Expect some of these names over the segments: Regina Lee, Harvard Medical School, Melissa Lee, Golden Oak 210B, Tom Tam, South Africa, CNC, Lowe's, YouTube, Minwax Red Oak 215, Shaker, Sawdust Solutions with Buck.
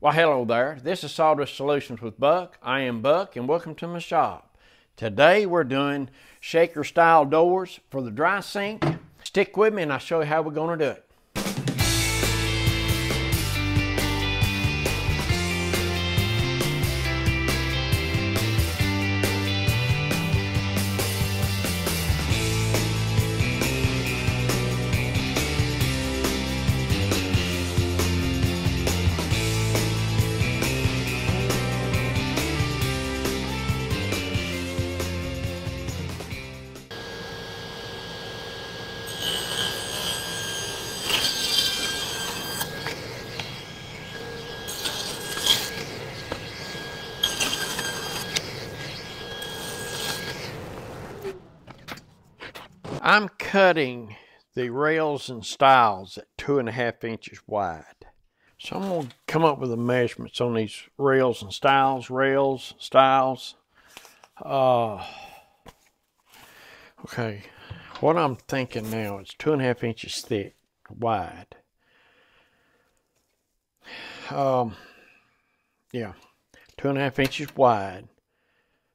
Well, hello there. This is Sawdust Solutions with Buck. I am Buck and welcome to my shop. Today we're doing shaker style doors for the dry sink. Stick with me and I'll show you how we're going to do it. I'm cutting the rails and styles at 2.5 inches wide. So I'm going to come up with the measurements on these rails and styles, okay, what I'm thinking now is 2.5 inches thick, wide. Yeah, 2.5 inches wide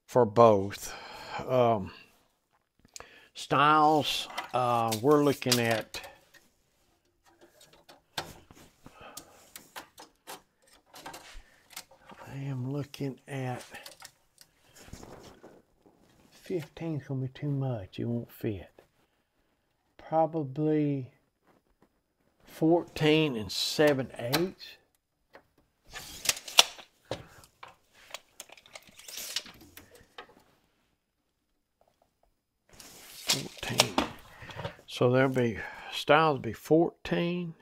for both. Styles, we're looking at 15 is gonna be too much, it won't fit. Probably 14 7/8. So there'll be styles be 14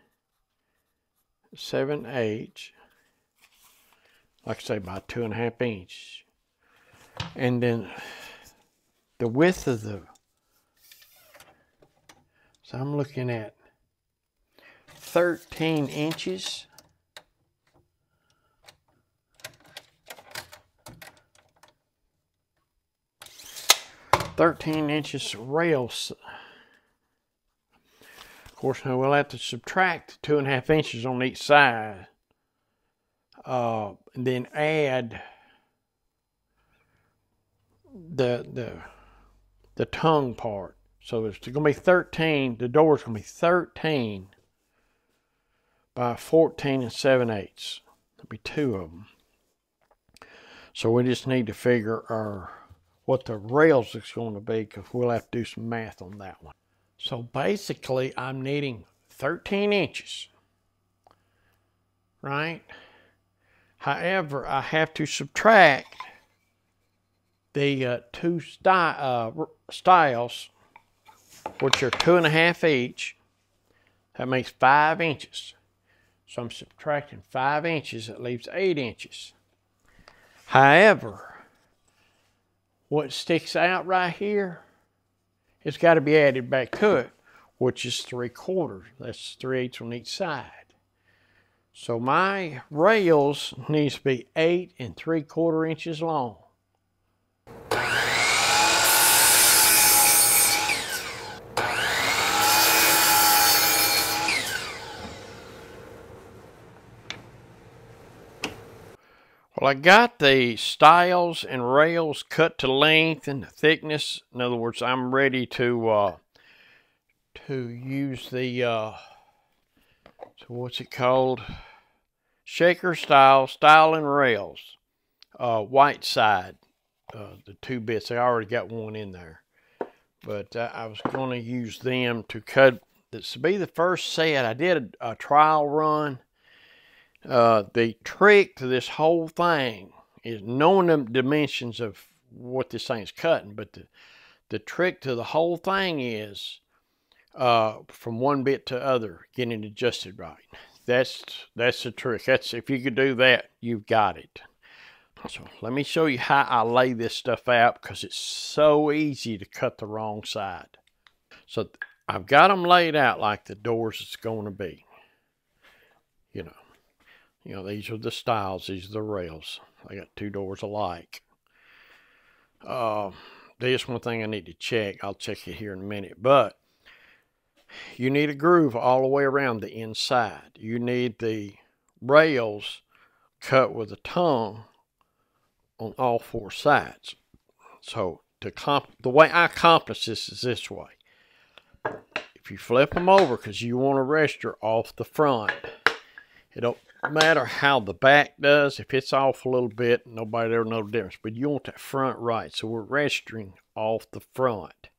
7/8, like I say, by 2.5 inches, and then the width of the. So I'm looking at 13 inches. Rails. Of course, now we'll have to subtract 2.5 inches on each side, and then add the tongue part. So it's going to be 13. The door's going to be 13 by 14 7/8. There'll be two of them. So we just need to figure our what the rails is going to be, because we'll have to do some math on that one. So basically I'm needing 13 inches, right? However, I have to subtract the two styles, which are 2.5 each. That makes 5 inches. So I'm subtracting 5 inches, that leaves 8 inches. However, what sticks out right here, it's got to be added back to it, which is 3/4. That's 3/8 on each side. So my rails needs to be 8 3/4 inches long. Well, I got the styles and rails cut to length and thickness. In other words, I'm ready to use the so what's it called? Shaker style and rails, white side, the two bits. I already got one in there, but I was going to use them to cut. This will be the first set. I did a trial run. The trick to this whole thing is knowing the dimensions of what this thing's cutting, but the trick to the whole thing is from one bit to other, getting it adjusted right. That's the trick. That's, if you could do that, you've got it. So let me show you how I lay this stuff out, because it's so easy to cut the wrong side. So I've got them laid out like the doors it's going to be, you know. You know, these are the styles, these are the rails. I got two doors alike. There's one thing I need to check. I'll check it here in a minute. But you need a groove all the way around the inside. You need the rails cut with a tongue on all four sides. So the way I accomplish this is this way. If you flip them over, because you want to rester off the front, it don't matter how the back does. If it's off a little bit, nobody ever knows the difference. But you want that front right, so we're restering off the front.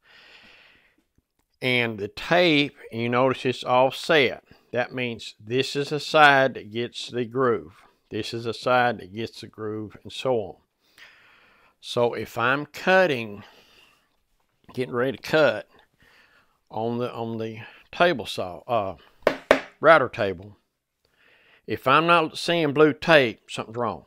And the tape, you notice it's offset. That means this is a side that gets the groove. This is a side that gets the groove, and so on. So if I'm cutting, getting ready to cut on the table saw, router table, if I'm not seeing blue tape, something's wrong.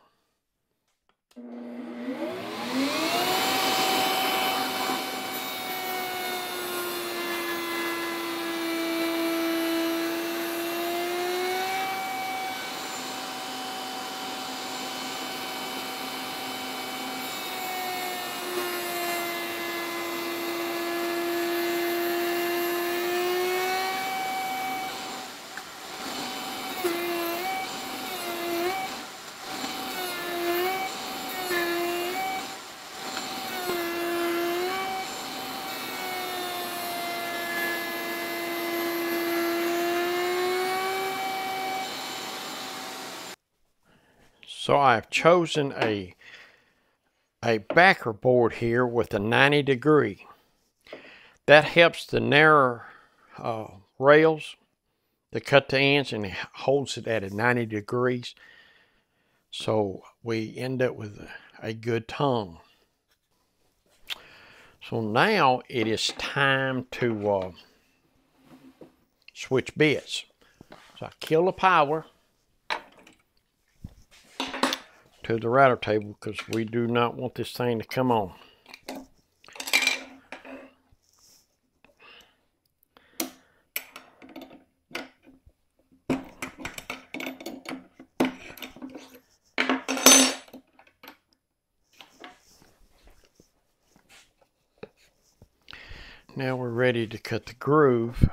So I've chosen a backer board here with a 90 degree. That helps the narrow rails to cut the ends, and it holds it at a 90 degrees. So we end up with a good tongue. So now it is time to switch bits. So I kill the power to the router table, because we do not want this thing to come on. Now we're ready to cut the groove.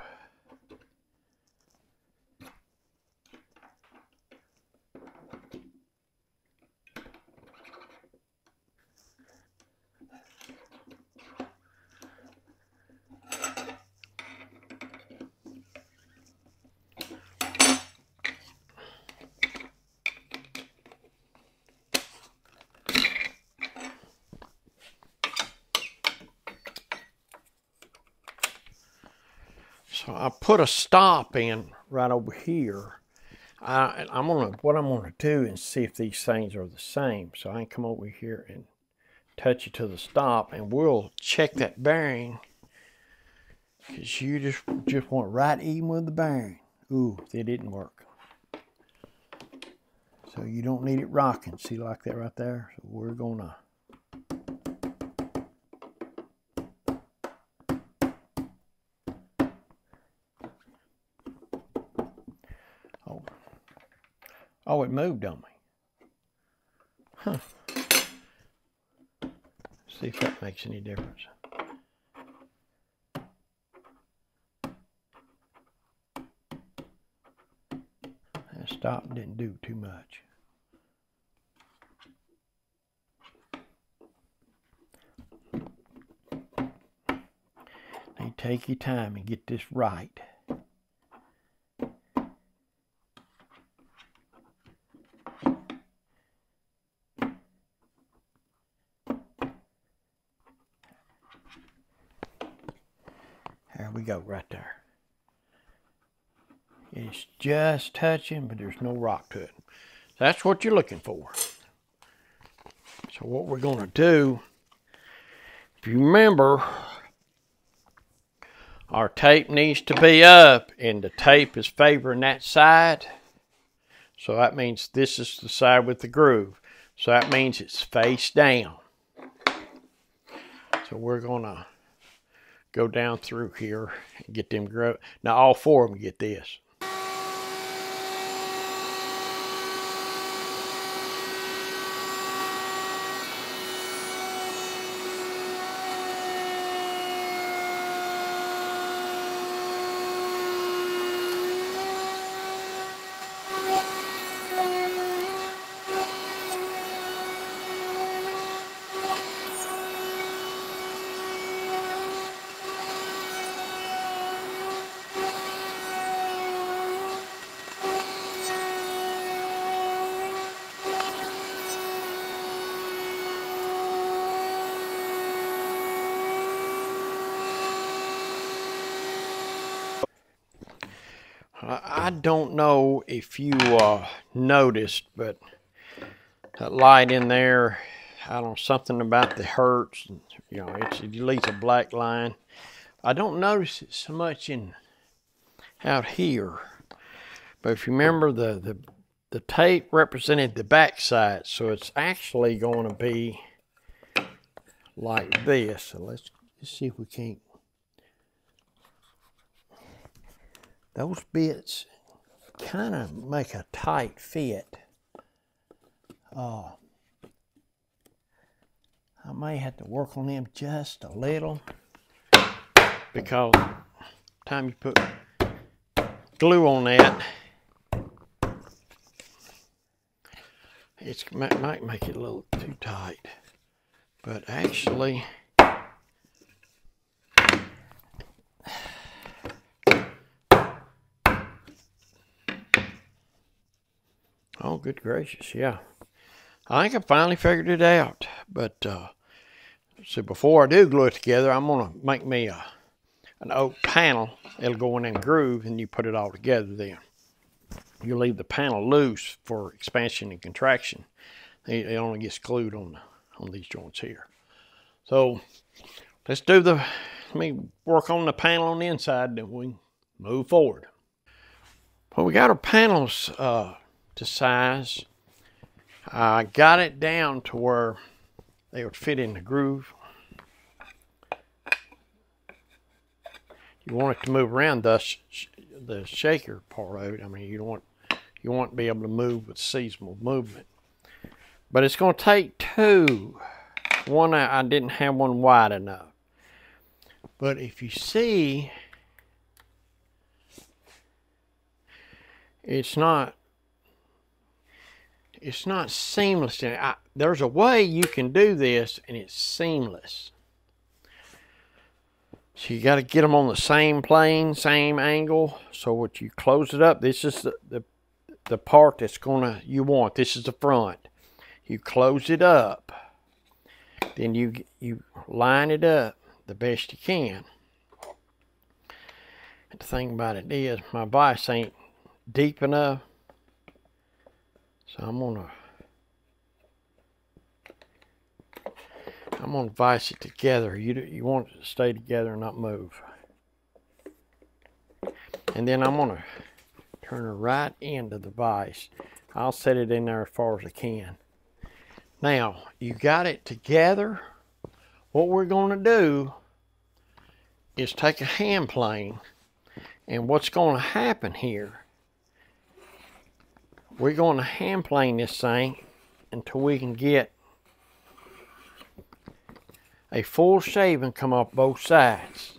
So I put a stop in right over here. What I'm gonna do is see if these things are the same. So I can come over here and touch it to the stop, and we'll check that bearing, because you just want right even with the bearing. Ooh, it didn't work. So you don't need it rocking. See, like that right there. So we're gonna. Oh, it moved on me. Huh. See if that makes any difference. That stop didn't do too much. Now you take your time and get this right. We go right there. It's just touching, but there's no rock to it. That's what you're looking for. So what we're going to do, if you remember, our tape needs to be up, and the tape is favoring that side. So that means this is the side with the groove. So that means it's face down. So we're going to go down through here and get them grow. Now all four of them get this. I don't know if you noticed, but that light in there, I don't know, something about the hertz, you know, it leaves a black line. I don't notice it so much in out here, but if you remember, the tape represented the back side, so it's actually going to be like this. So let's see if we can't. Those bits kind of make a tight fit. I may have to work on them just a little, because by the time you put glue on that, it might make it a little too tight. But actually, oh, good gracious, yeah. I think I finally figured it out. But, so before I do glue it together, I'm going to make me an oak panel. It'll go in and groove, and you put it all together then. You leave the panel loose for expansion and contraction. It only gets glued on these joints here. So, let me work on the panel on the inside, then we move forward. Well, we got our panels, to size. I got it down to where they would fit in the groove. You want it to move around, thus the shaker part of it. I mean, you want to be able to move with seasonal movement. But it's going to take two. One, I didn't have one wide enough. But if you see, it's not seamless in it. There's a way you can do this and it's seamless. So you got to get them on the same plane, same angle. So what you close it up, this is the part that's you want. This is the front. You close it up. Then you line it up the best you can. And the thing about it is, my vise ain't deep enough. So I'm gonna vise it together. You want it to stay together and not move. And then I'm gonna turn the right end of the vise. I'll set it in there as far as I can. Now you got it together. What we're gonna do is take a hand plane, and what's gonna happen here, we're going to hand plane this thing until we can get a full shaving come off both sides.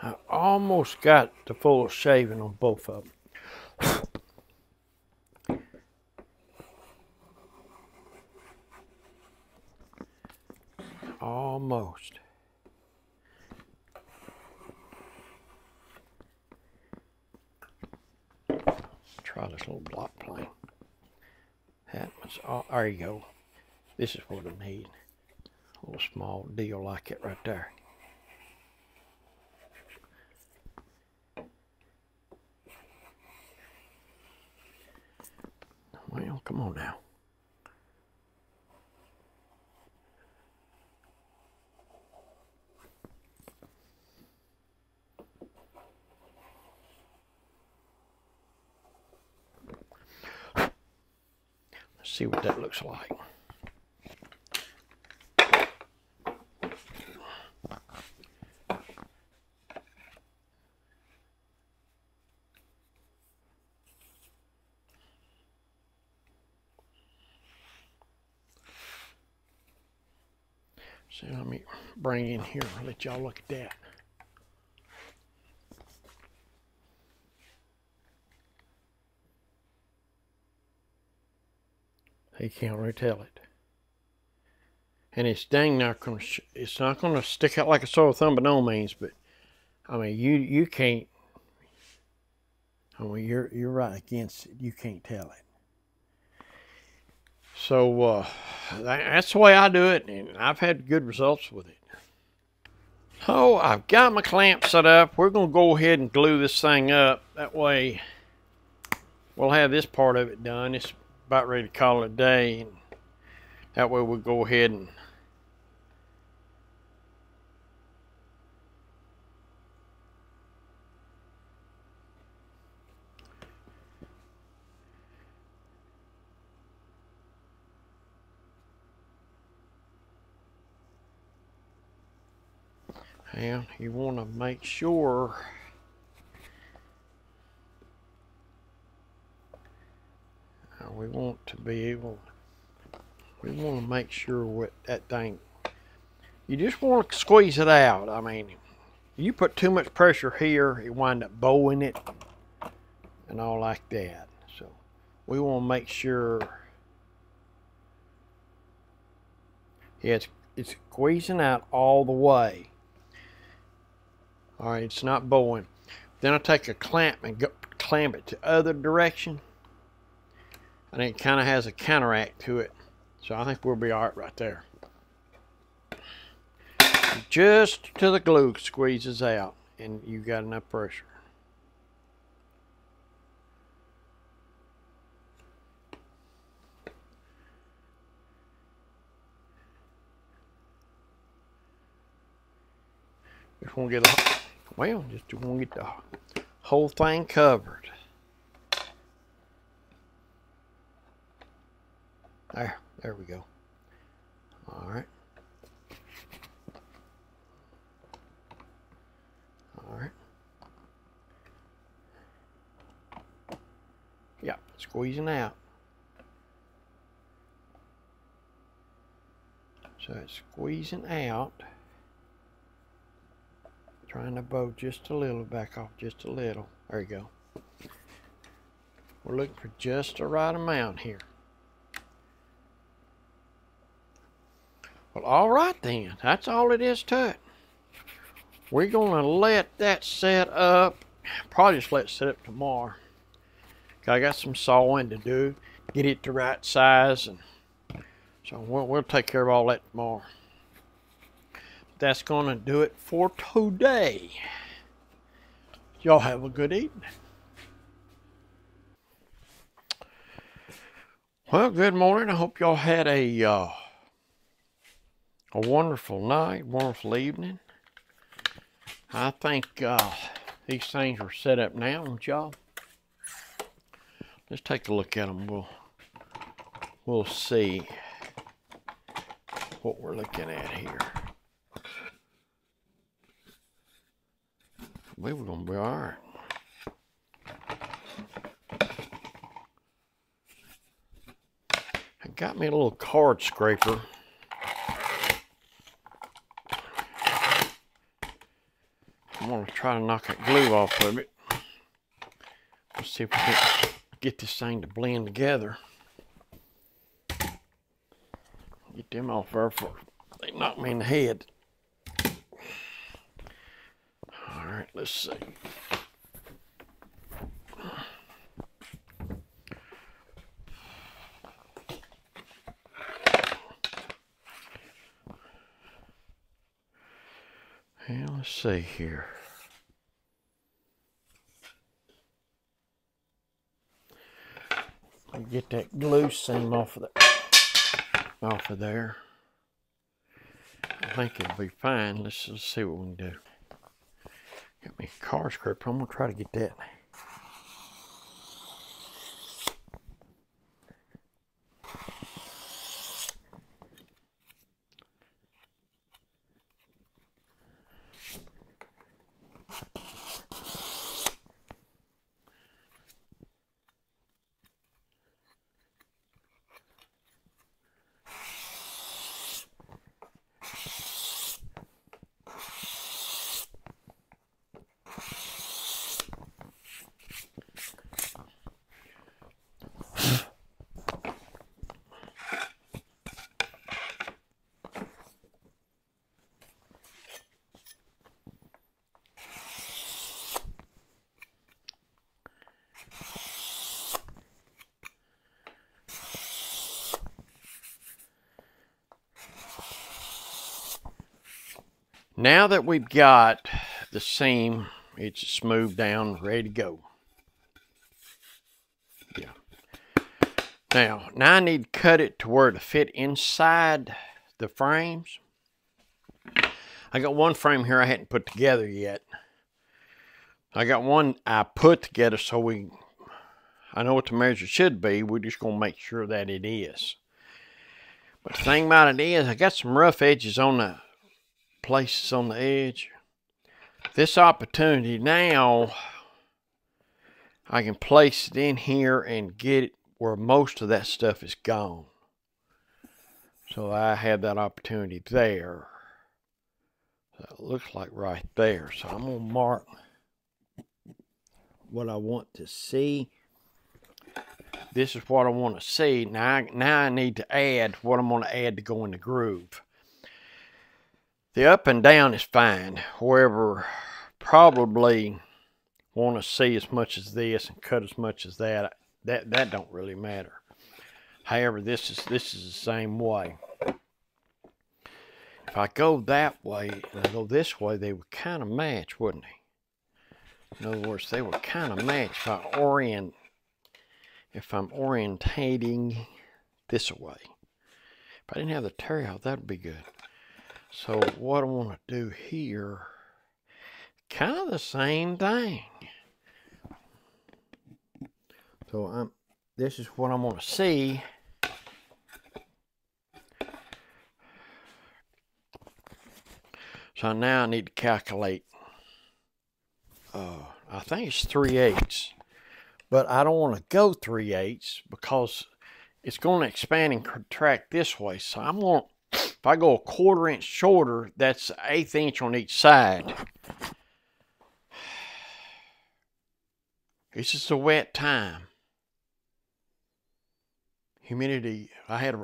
I almost got the full shaving on both of them. Almost. Try this little block plane. That was all, there you go. This is what I need. A little small deal like it right there. Well, come on now. See what that looks like. So let me bring in here and let y'all look at that. They can't retell it, and it's dang not gonna. It's not gonna stick out like a sore thumb by no means. But I mean, you can't. I mean, you're right against it. You can't tell it. So that's the way I do it, and I've had good results with it. Oh, I've got my clamp set up. We're going to go ahead and glue this thing up. That way we'll have this part of it done. It's about ready to call it a day. And that way we'll go ahead and and you want to make sure we want to be able, we want to make sure what that thing, you just want to squeeze it out. I mean, you put too much pressure here, you wind up bowing it and all like that. So we want to make sure, yeah, it's squeezing out all the way. All right, it's not bowing. Then I take a clamp and go, clamp it to other direction, and it kind of has a counteract to it. So I think we'll be all right right there. Just till the glue squeezes out, and you got enough pressure. Just want to get a, well, just want to get the whole thing covered. There we go. All right. All right. Yeah, squeezing out. So it's squeezing out. Trying to bow just a little, back off just a little. There you go. We're looking for just the right amount here. Well, all right then. That's all it is to it. We're going to let that set up. Probably just let it set up tomorrow. I got some sawing to do. Get it the right size. And so we'll take care of all that tomorrow. That's going to do it for today. Y'all have a good evening. Well, good morning. I hope y'all had a wonderful night, wonderful evening. I think these things are set up now, aren't y'all? Let's take a look at them. We'll see what we're looking at here. I believe we're going to be all right. I got me a little card scraper. I'm going to try to knock that glue off of it. Let's see if we can get this thing to blend together. Get them off there before they knock me in the head. Alright, let's see. And let's see here. I'll get that glue seam off of there. I think it'll be fine. Let's see what we can do. Got me a car scraper. I'm gonna try to get that. now that we've got the seam, it's smoothed down, ready to go. Yeah. Now I need to cut it to where to fit inside the frames. I got one frame here I hadn't put together yet. I got one I put together, so I know what the measure should be. We're just going to make sure that it is. But the thing about it is, I got some rough edges on the places on the edge. This opportunity now, I can place it in here and get it where most of that stuff is gone. So I have that opportunity there. That looks like right there. So I'm going to mark what I want to see. This is what I want to see. Now I need to add what I'm going to add to go in the groove. The up and down is fine. However, probably want to see as much as this and cut as much as that. That don't really matter. However, this is the same way. If I go that way and I go this way, they would kind of match, wouldn't they? In other words, they would kind of match if I orient. If I'm orientating this way. If I didn't have the tear-out, that would be good. So what I want to do here, kind of the same thing. So this is what I'm going to see. So now I need to calculate. I think it's 3/8. But I don't want to go 3/8 because it's going to expand and contract this way. So I'm going to, if I go 1/4 inch shorter, that's 1/8 inch on each side. It's just a wet time. Humidity,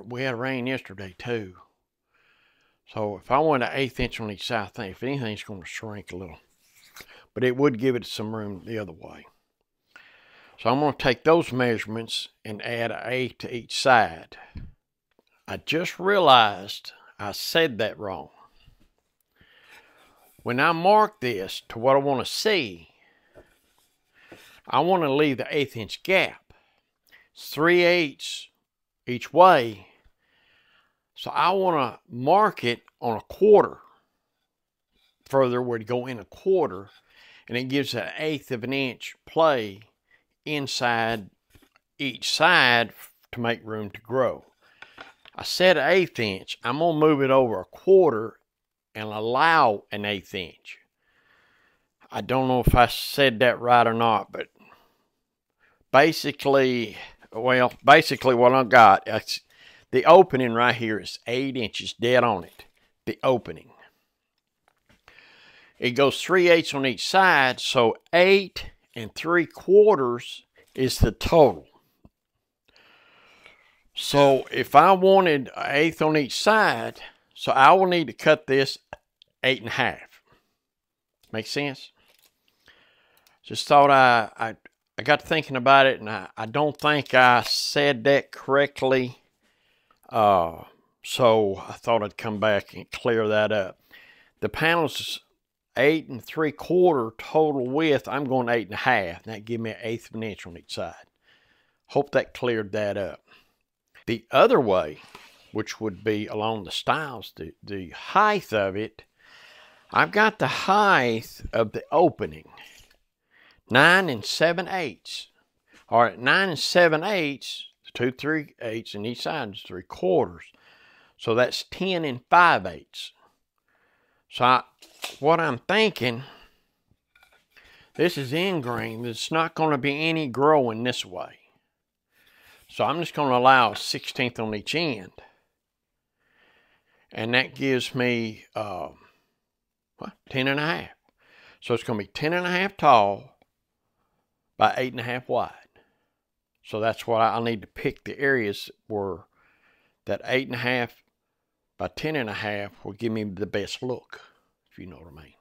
we had rain yesterday too. So if I went 1/8 inch on each side, I think if anything, it's going to shrink a little. But it would give it some room the other way. So I'm going to take those measurements and add 1/8 to each side. I just realized I said that wrong. When I mark this to what I want to see, I want to leave the 1/8 inch gap. It's 3/8 each way. So I want to mark it on 1/4. Further would go in 1/4, and it gives an 1/8 of an inch play inside each side to make room to grow. I said 1/8 inch. I'm going to move it over 1/4 and allow 1/8 inch. I don't know if I said that right or not, but basically what I've got, the opening right here is 8 inches dead on it, the opening. It goes 3/8 on each side, so 8 3/4 is the total. So if I wanted 1/8 on each side, so I will need to cut this 8 1/2. Make sense? Just thought I got thinking about it, and I don't think I said that correctly. So I thought I'd come back and clear that up. The panels 8 3/4 total width. I'm going 8 1/2. That gives me 1/8 of an inch on each side. Hope that cleared that up. The other way, which would be along the styles, the height of it, I've got the height of the opening. 9 7/8. All right, 9 7/8, 2 3/8, and each side is 3/4. So that's 10 5/8. So what I'm thinking, this is ingrained. There's not going to be any growing this way. So I'm just going to allow 1/16 on each end. And that gives me 10 1/2. So it's going to be 10 1/2 tall by 8 1/2 wide. So that's what I'll need to pick the areas where that 8 1/2 by 10 1/2 will give me the best look, if you know what I mean.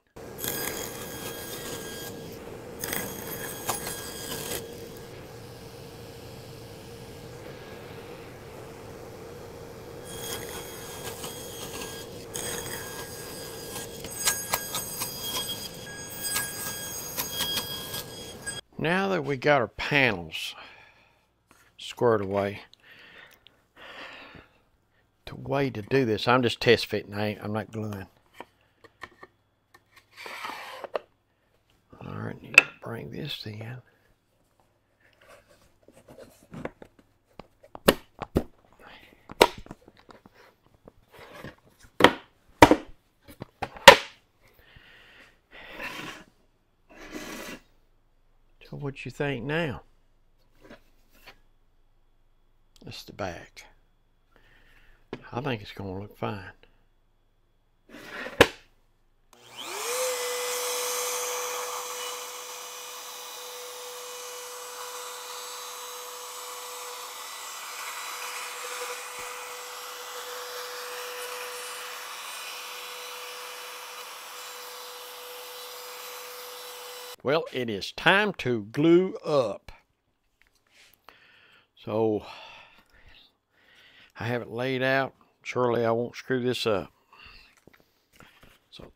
Now that we got our panels squared away, the way to do this, I'm just test fitting, I'm not gluing. All right, need to bring this in. So what you think now? That's the back. I think it's going to look fine. Well, it is time to glue up. So I have it laid out. Surely I won't screw this up. So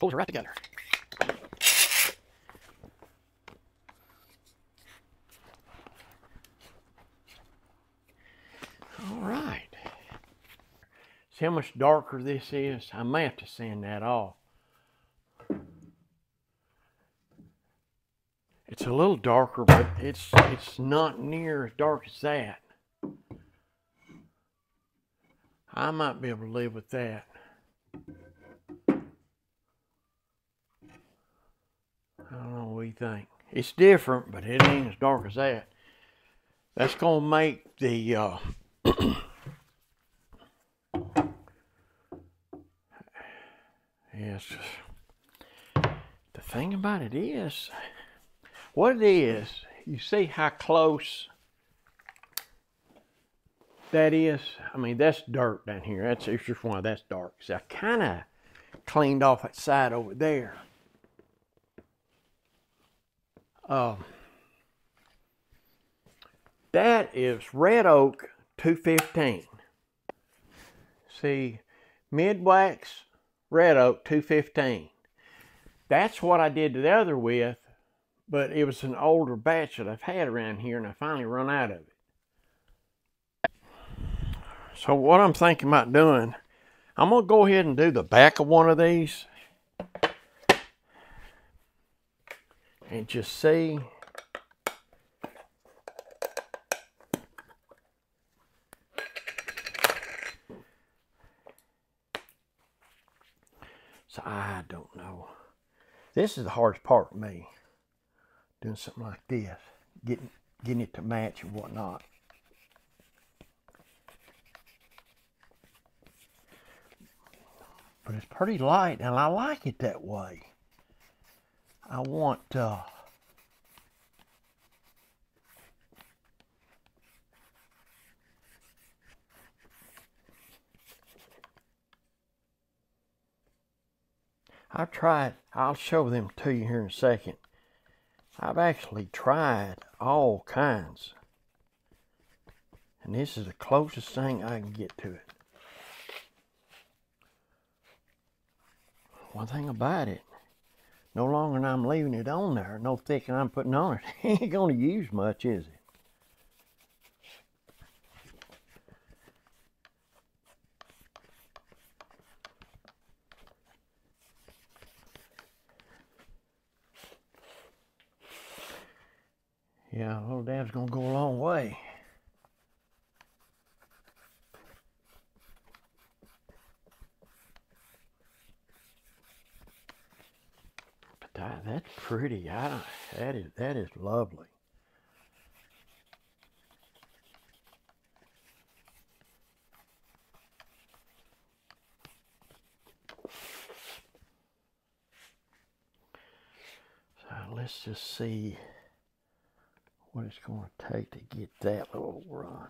Pulls it right together. All right. See how much darker this is? I may have to sand that off. It's a little darker, but it's not near as dark as that. I might be able to live with that. Thing. It's different, but it ain't as dark as that. That's gonna make the yes, the thing about it is what it is. You see how close that is? I mean, that's dirt down here. It's just one of that's dark. So I kind of cleaned off that side over there. That is Red Oak 215. See, Minwax Red Oak 215. That's what I did the other with, but it was an older batch that I've had around here, and I finally run out of it. So what I'm thinking about doing, I'm going to go ahead and do the back of one of these. And just see so I don't know, this is the hardest part for me, doing something like this, getting it to match and whatnot. But it's pretty light and I like it that way. I want I've tried, I'll show them to you here in a second. I've actually tried all kinds, and this is the closest thing I can get to it. One thing about it, no longer than I'm leaving it on there, no thicker I'm putting on it, it ain't gonna use much, is it? Yeah, a little dab's gonna go a long way. But that's pretty. That is lovely. So let's just see what it's going to take to get that little run.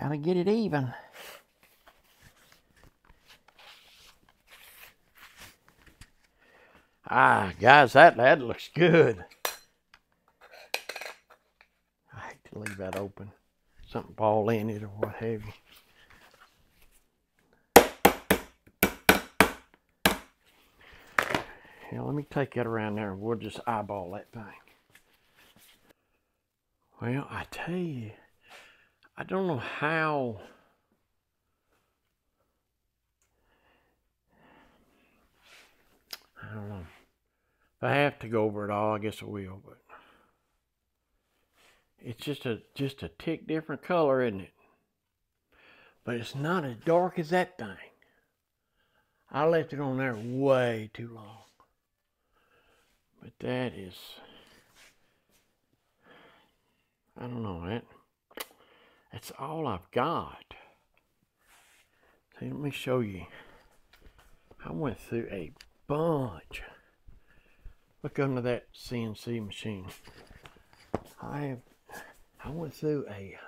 Gotta get it even. Ah, guys, that looks good. I hate to leave that open. Something fall in it or what have you. Yeah, let me take that around there and we'll just eyeball that thing. Well, I tell you, I don't know how if I have to go over it all, I guess I will, but it's just a tick different color, isn't it? But it's not as dark as that thing. I left it on there way too long. But that is, I don't know, that's all I've got. See, let me show you. I went through a bunch. Look under that CNC machine. I went through a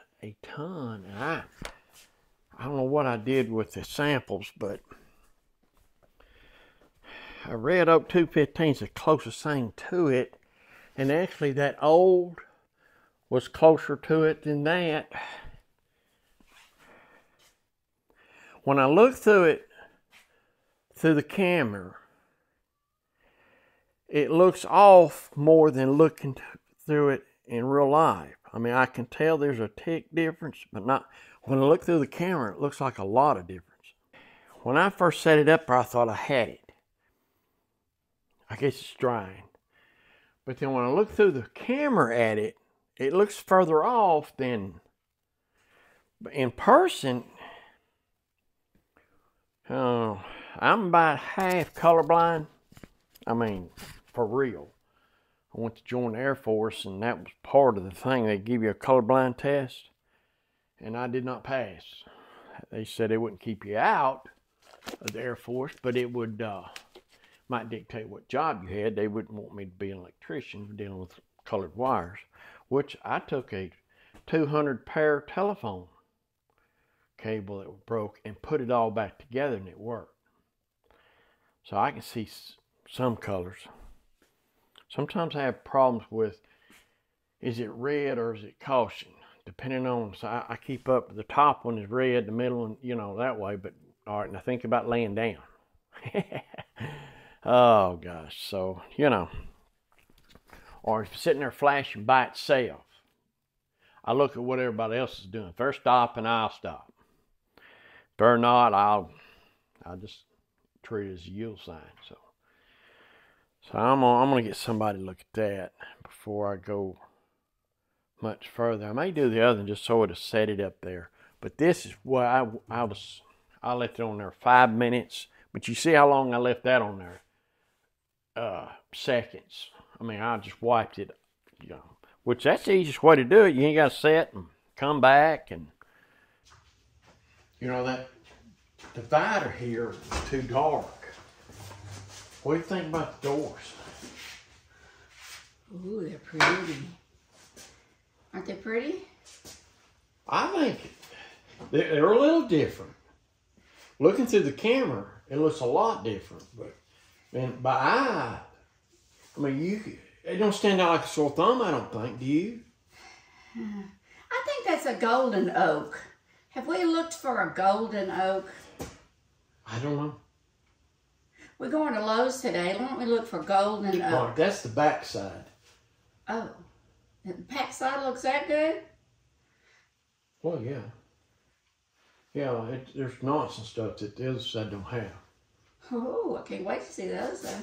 ton, and I don't know what I did with the samples, but a Red Oak 215 is the closest thing to it, and actually that old was closer to it than that. When I looked through it, through the camera, it looks off more than looking through it in real life. I mean, I can tell there's a tick difference, but not when I look through the camera, it looks like a lot of difference. When I first set it up, I thought I had it. I guess it's drying. But then when I look through the camera at it, it looks further off than in person. I'm about half colorblind. I mean, for real. I went to join the Air Force, and that was part of the thing. They give you a colorblind test, and I did not pass. They said they wouldn't keep you out of the Air Force, but it would might dictate what job you had. They wouldn't want me to be an electrician dealing with colored wires, which I took a 200-pair telephone cable that broke and put it all back together, and it worked. So I can see some colors. Sometimes I have problems with, is it red or is it caution? depending on, so I keep up, the top one is red, the middle one, you know, that way, but all right, now think about laying down. Oh gosh, so, you know, or if you're sitting there flashing by itself, I look at what everybody else is doing. If they're stopping, I'll stop. If they're not, I'll just treat it as a yield sign. So I'm gonna get somebody to look at that before I go much further. I may do the other one just sort of set it up there. But this is what I left it on there 5 minutes. But you see how long I left that on there? Seconds. I mean, I just wiped it, you know. Which that's the easiest way to do it. You ain't got to sit and come back and, you know, that divider here is too dark. What do you think about the doors? Ooh, they're pretty. Aren't they pretty? I think they're a little different. Looking through the camera, it looks a lot different. But and by eye, I mean, it don't stand out like a sore thumb, I don't think. Do you? I think that's a golden oak. Have we looked for a golden oak? I don't know. We're going to Lowe's today. Why don't we look for golden oak? Right, that's the back side. Oh. The back side looks that good? Well, yeah. Yeah, there's knots and stuff that the other side don't have. Oh, I can't wait to see the other side.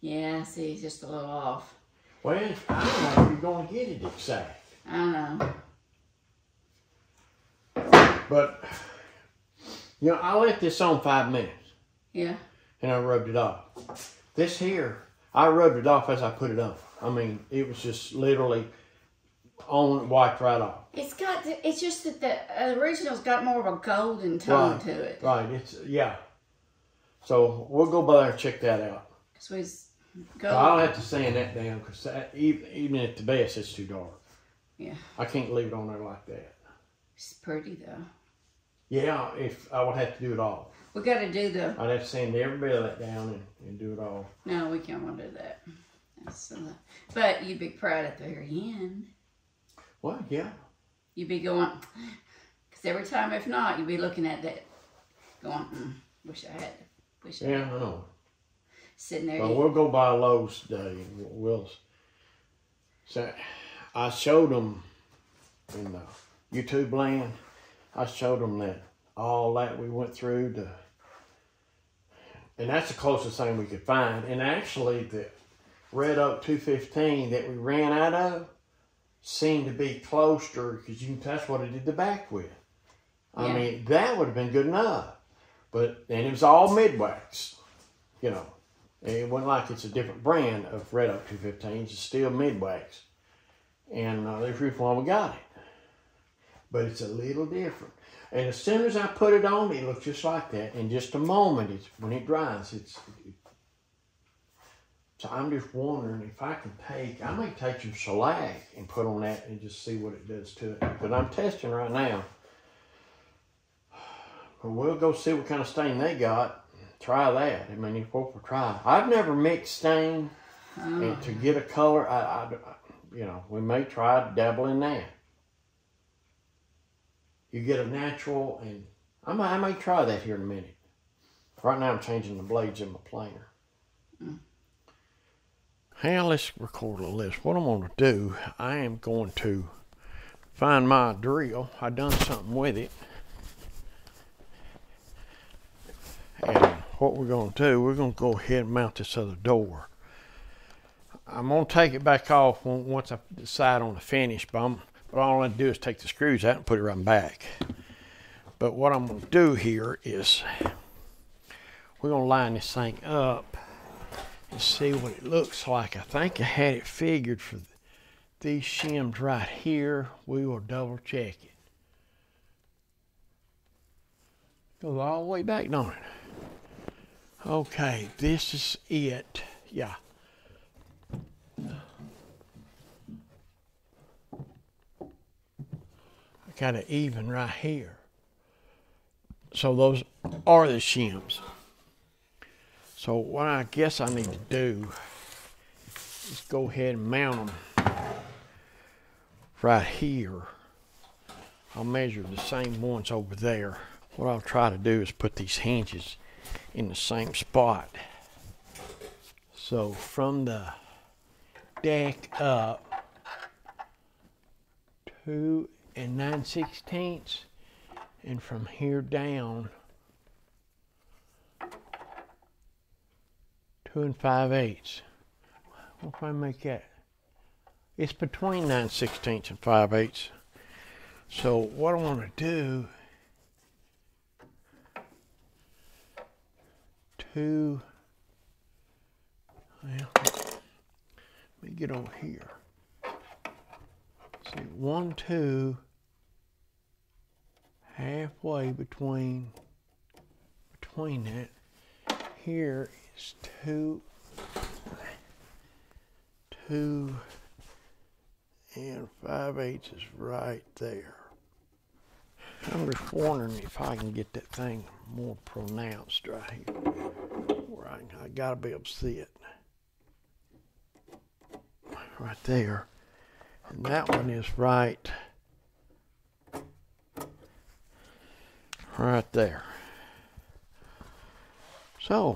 Yeah, I see, it's just a little off. Well, I don't know if you're going to get it exact. I know. But, you know, I left this on 5 minutes. Yeah. And I rubbed it off. This here, I rubbed it off as I put it on. I mean, it was just literally on, wiped right off. It's got, it's just that the original's got more of a golden tone to it. Right, it's, yeah. So, we'll go by there and check that out. So it's golden. I'll have to sand that down because even at the best, it's too dark. Yeah. I can't leave it on there like that. It's pretty though. Yeah, if I would have to do it all. We got to do the. I'd have to sand every bit of that down and do it all. No, we can't want to do that. That's, but you'd be proud at the very end. Well, yeah. You'd be going, because every time, if not, you'd be looking at that, going, wish I had. Wish I had. I know. Sitting there. Well, we'll go by Lowe's today. We'll. So, I showed them in the YouTube land. I showed them that all that we went through, and that's the closest thing we could find. And actually, the Red Oak 215 that we ran out of seemed to be closer because you can touch what I did the back with. Yeah. I mean, that would have been good enough. But and it was all Minwax, you know. It wasn't like it's a different brand of Red Oak 215. It's still Minwax. And there's the reason why we got it. But it's a little different. And as soon as I put it on, it looks just like that. In just a moment, it's when it dries. So I'm just wondering if I can take, I may take some shellac and put on that and just see what it does to it. But I'm testing right now. But we'll go see what kind of stain they got. Try that. I mean, you hope for try. I've never mixed stain and to get a color. You know, we may try dabbling that. You get a natural, and I may try that here in a minute. Right now, I'm changing the blades in my planer. Now let's record a list. What I'm going to do, I am going to find my drill. I done something with it. And what we're going to do, we're going to go ahead and mount this other door. I'm going to take it back off once I decide on the finish, but all I'm going to do is take the screws out and put it right back. But what I'm going to do here is we're going to line this thing up and see what it looks like. I think I had it figured for these shims right here. We will double check it. Goes all the way back, don't it? Okay, this is it. Yeah. I got it even right here. So those are the shims. So what I guess I need to do is go ahead and mount them right here. I'll measure the same ones over there. What I'll try to do is put these hinges in the same spot. So from the deck up 2 9/16, and from here down 2 5/8. What if I make that? It's between 9/16 and 5/8. So what I want to do, 2, well, let me get over here. See, 1, 2, halfway between that. Here is 2, 2. And 5/8 is right there. I'm just wondering if I can get that thing more pronounced right here. Where I gotta be able to see it. Right there. And that one is right there. So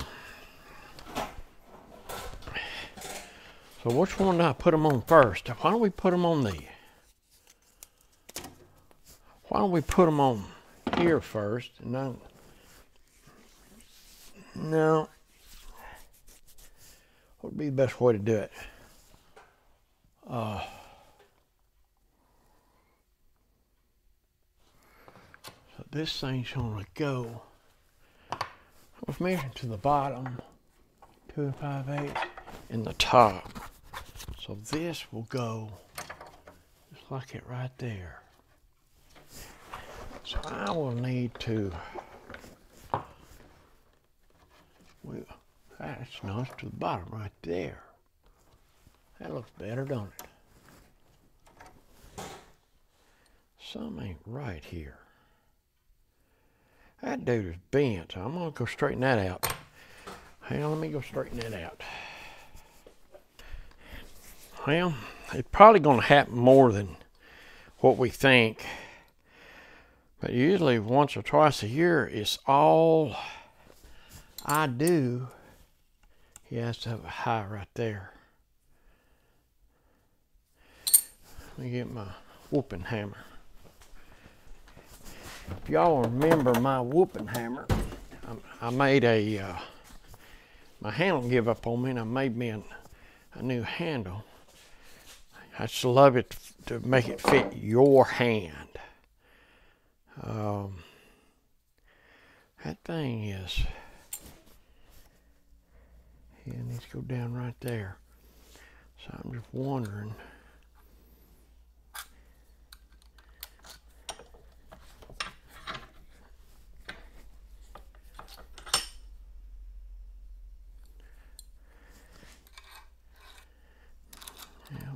which one did I put them on first? Why don't we put them on the? Why don't we put them on here first? And then, no, what would be the best way to do it? So this thing's gonna go. I was measuring to the bottom, 2 5/8, and the top. So this will go just like it right there. So I will need to, well, that's nice to the bottom right there. That looks better, don't it? Some ain't right here. That dude is bent. I'm gonna go straighten that out. Hang on, let me go straighten that out. Well, it's probably going to happen more than what we think. But usually once or twice a year is all I do. He has to have a high right there. Let me get my whooping hammer. If y'all remember my whooping hammer, I made a, my handle give up on me, and I made me a new handle. I just love it to make it fit your hand. That thing is, yeah, it needs to go down right there. So I'm just wondering.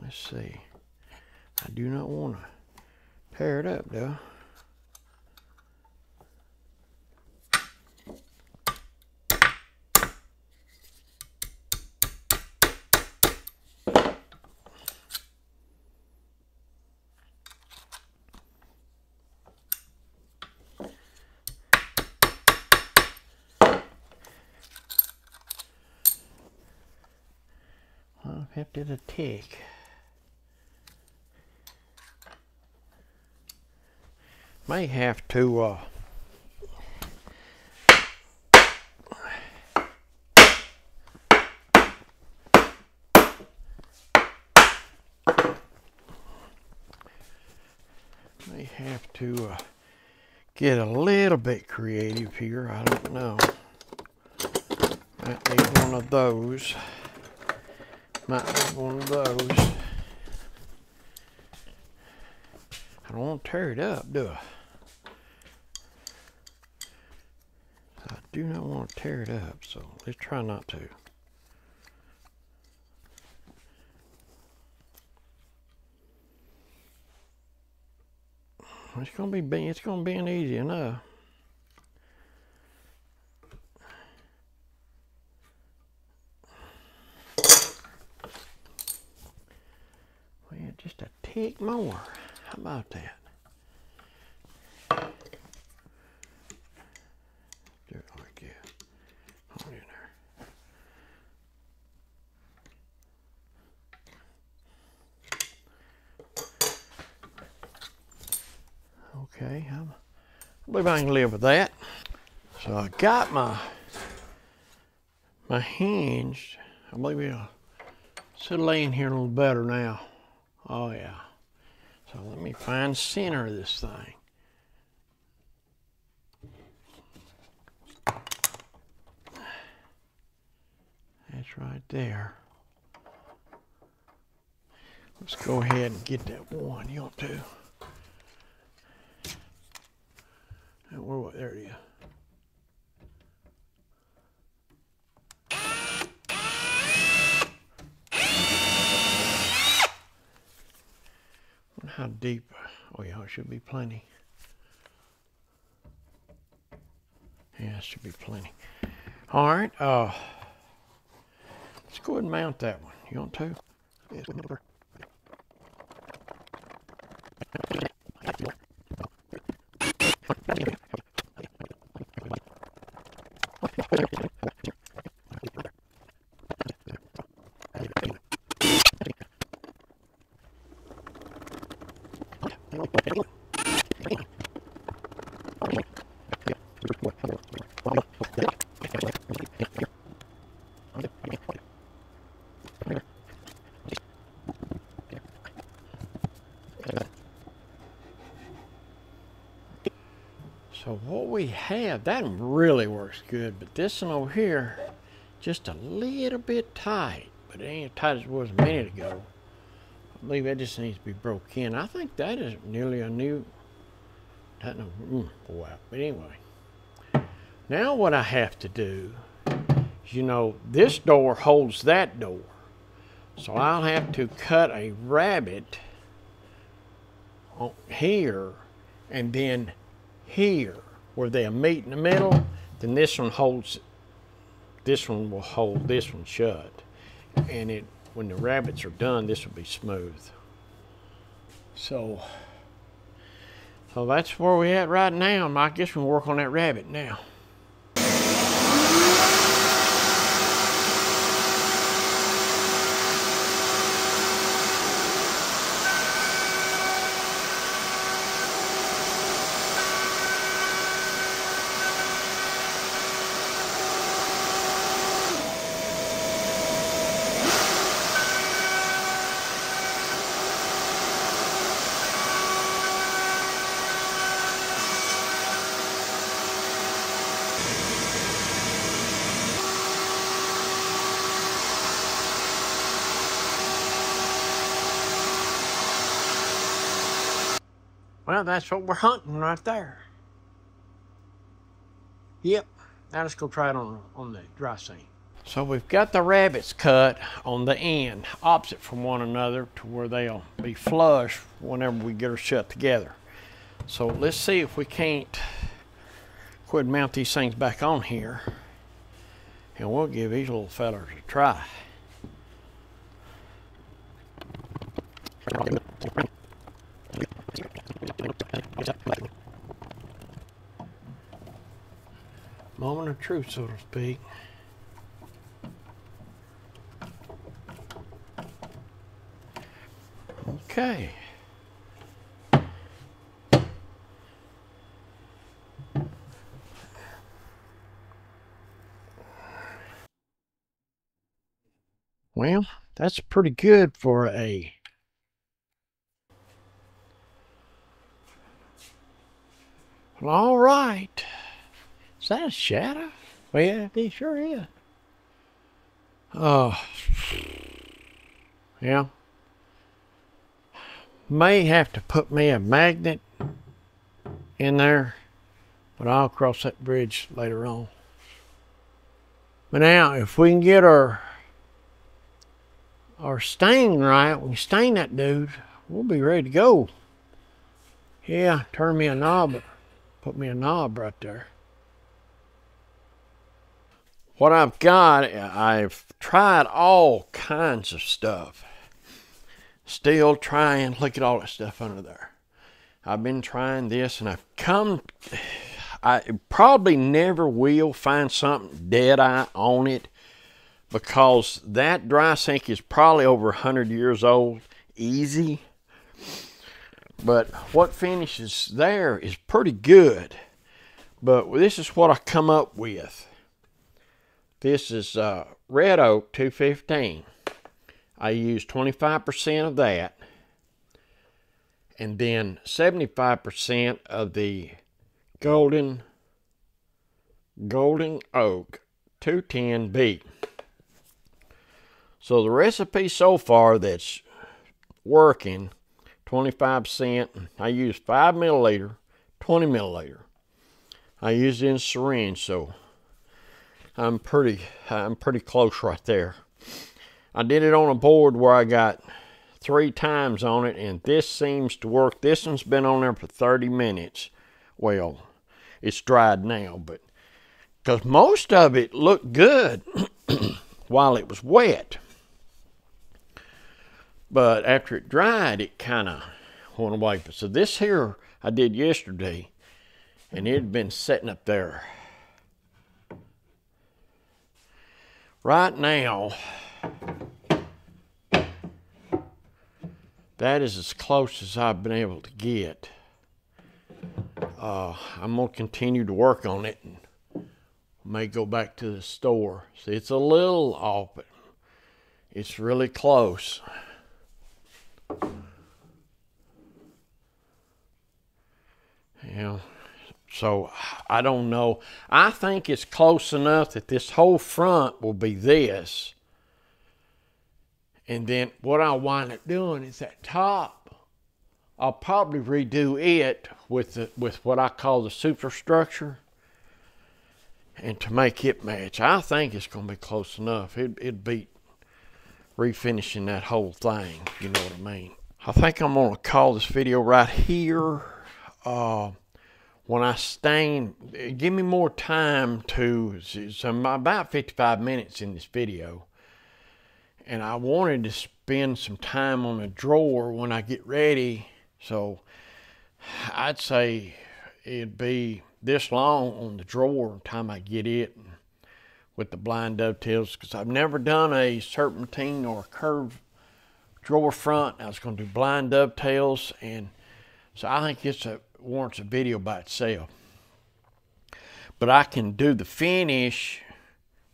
Let's see. I do not want to tear it up, though. Well, I've had to tick. May have to get a little bit creative here. I don't know. Might need one of those. Might need one of those. I don't want to tear it up, do I? Do not want to tear it up, so let's try not to. It's gonna be easy enough. Well, just a tick more. How about that? Dirt like that. Hold it in there. Okay, I believe I can live with that. So I got my hinge. I believe it'll settle in here a little better now. Oh yeah. So let me find center of this thing. That's right there. Let's go ahead and get that one, y'all too. There it is. How deep? Oh yeah, it should be plenty. Yeah, it should be plenty. All right, let's go ahead and mount that one. You want to? So what we have, that really works good, but this one over here, just a little bit tight, but it ain't as tight as it was a minute ago. I believe that just needs to be broke in. I think that is nearly a new, I don't know, wow. But anyway, now what I have to do is, you know, this door holds that door. So I'll have to cut a rabbet on here and then here where they'll meet in the middle, then this one holds, this one will hold this one shut, and it, when the rabbits are done, this will be smooth. So that's where we're at right now, and I guess we'll work on that rabbit now. Well, that's what we're hunting right there. Yep. Now let's go try it on the dry seam. So we've got the rabbits cut on the end, opposite from one another, to where they'll be flush whenever we get her shut together. So let's see if we can't go ahead and mount these things back on here, and we'll give these little fellers a try. Moment of truth, so to speak. Okay. Well, that's pretty good for a all right. Is that a shadow? Well, yeah, it sure is. Oh, yeah. May have to put me a magnet in there, but I'll cross that bridge later on. But now, if we can get our stain right, we can stain that dude, we'll be ready to go. Yeah, turn me a knob. Put me a knob right there. What I've got, I've tried all kinds of stuff. Still trying, look at all that stuff under there. I've been trying this, and I've come, I probably never will find something dead eye on it, because that dry sink is probably over 100 years old, easy. But what finishes there is pretty good. But this is what I come up with. This is Red Oak 215. I use 25% of that, and then 75% of the Golden Oak 210B. So the recipe so far that's working, 25%, I use 5 milliliter, 20 milliliter. I use it in syringe, so I'm pretty close right there. I did it on a board where I got 3 times on it, and this seems to work. This one's been on there for 30 minutes. Well, it's dried now, but because most of it looked good while it was wet. But after it dried, it kind of went away. So this here I did yesterday, and it had been sitting up there. Right now, that is as close as I've been able to get. I'm going to continue to work on it, and may go back to the store. See, it's a little off, but it's really close. Yeah, so I don't know. I think it's close enough that this whole front will be this. And then what I'll wind up doing is that top, I'll probably redo it with what I call the superstructure, and to make it match. I think it's going to be close enough. It'd be refinishing that whole thing, you know what I mean. I think I'm going to call this video right here. When I stain, give me more time to, so I'm about 55 minutes in this video, and I wanted to spend some time on a drawer when I get ready, so I'd say it'd be this long on the drawer by the time I get it with the blind dovetails, because I've never done a serpentine or a curved drawer front. I was going to do blind dovetails, and so I think it's warrants a video by itself. But I can do the finish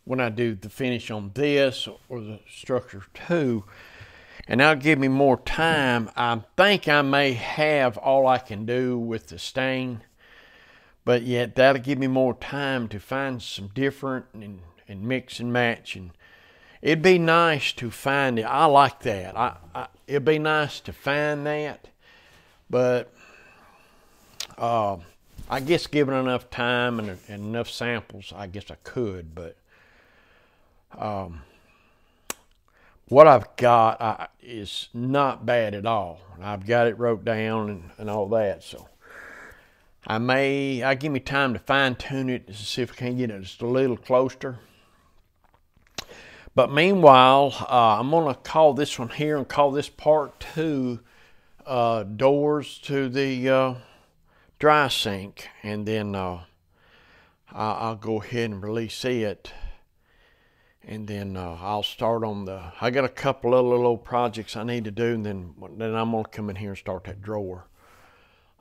when I do the finish on this or the structure too, and that'll give me more time. I think I may have all I can do with the stain, but yet that'll give me more time to find some different and mix and match. And it'd be nice to find it. I like that. It'd be nice to find that, but I guess given enough time and enough samples, I guess I could. But what I've got is not bad at all. I've got it wrote down and all that, so I give me time to fine tune it to see if I can get it just a little closer. But meanwhile, I'm gonna call this one here and call this part 2, doors to the dry sink, and then I'll go ahead and release it, and then I'll start on the, I got a couple of little projects I need to do, and then I'm gonna come in here and start that drawer.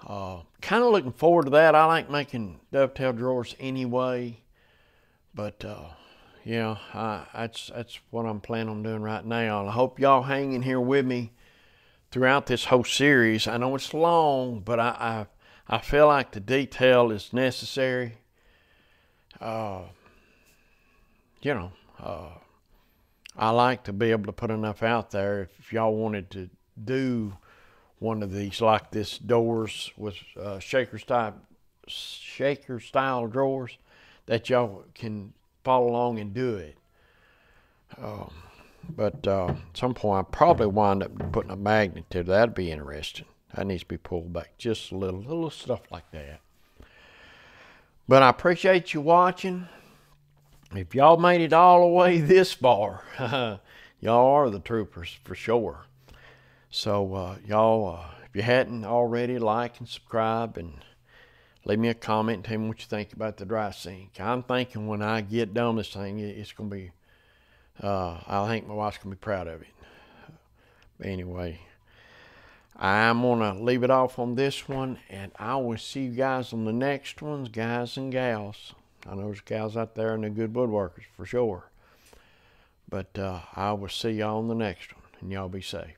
Kind of looking forward to that. I like making dovetail drawers anyway, but yeah, that's what I'm planning on doing right now. And I hope y'all hang in here with me throughout this whole series. I know it's long, but I feel like the detail is necessary. You know, I like to be able to put enough out there. If y'all wanted to do one of these like this doors with shaker style drawers, that y'all can follow along and do it. But at some point I probably wind up putting a magnet to that'd be interesting. That needs to be pulled back just a little stuff like that. But I appreciate you watching. If y'all made it all the way this far, y'all are the troopers for sure. So y'all, If you hadn't already, like and subscribe and leave me a comment and tell me what you think about the dry sink. I'm thinking when I get done with this thing, it's going to be, I think my wife's going to be proud of it. Anyway, I'm going to leave it off on this one, and I will see you guys on the next ones, guys and gals. I know there's gals out there and they're good woodworkers for sure. But I will see y'all on the next one, and y'all be safe.